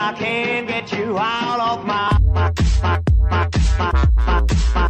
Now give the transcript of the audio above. I can't get you out of my